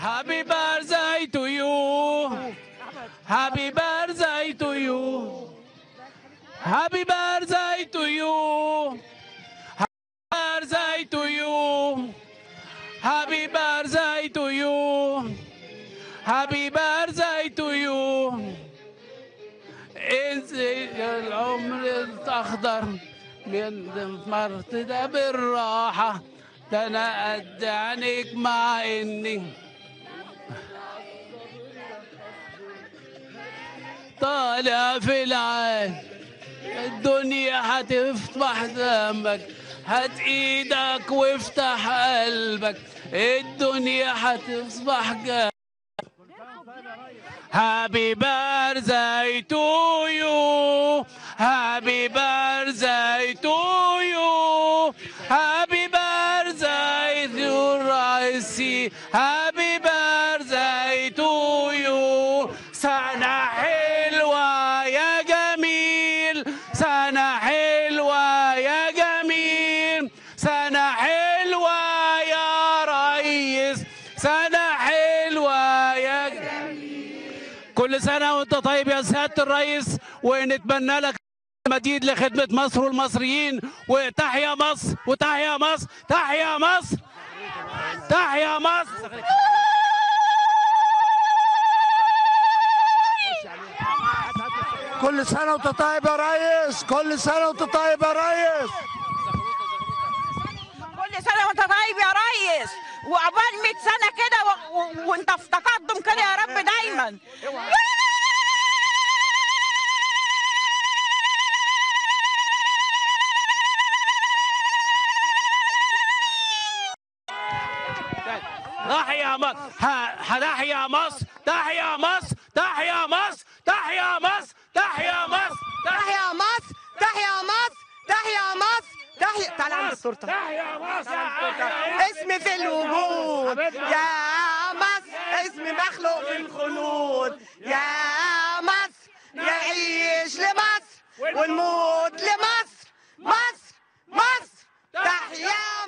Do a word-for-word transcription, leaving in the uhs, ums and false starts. Happy birthday to you. Happy birthday to you. Happy birthday to you. Happy birthday to you. Happy birthday to you. Happy birthday to you. إنزل العمر الأخضر من مرتدى بالراحة. ده أنا قد عينيك مع إني طالع في العين. الدنيا هتفتح دمك، هات إيدك وافتح قلبك. الدنيا هتصبح جنبك. Happy birthday to you. Happy birthday to you. Happy birthday to Raisi. Happy birthday to you. سنة حلوة يا جميل. سنة حلوة يا جميل. سنة حلوة يا ريس. سنة حلوة يا جميل. كل سنة وانت طيب يا سيادة الرئيس، ونتمنى لك مديد لخدمة مصر والمصريين. وتحيا مصر وتحيا مصر. تحيا مصر تحيا مصر. كل سنة وانت طيب يا ريس. كل سنة وانت طيب يا ريس. كل سنة وانت طيب يا ريس. وعقبال مية سنة كده وانت في تقدم كده يا رب دايما. تحيا مصر. تحيا مصر. تحيا مصر. تحيا مصر. تحيا مصر. تحيا مصر. تحيا مصر. تحيا مصر. تحيا مصر. تحيا. تعالى عند التورته. تحيا مصر. اسمي في الوجود يا مصر. اسمي مخلوق في الخلود يا مصر. نعيش لمصر ونموت لمصر. مصر مصر. تحيا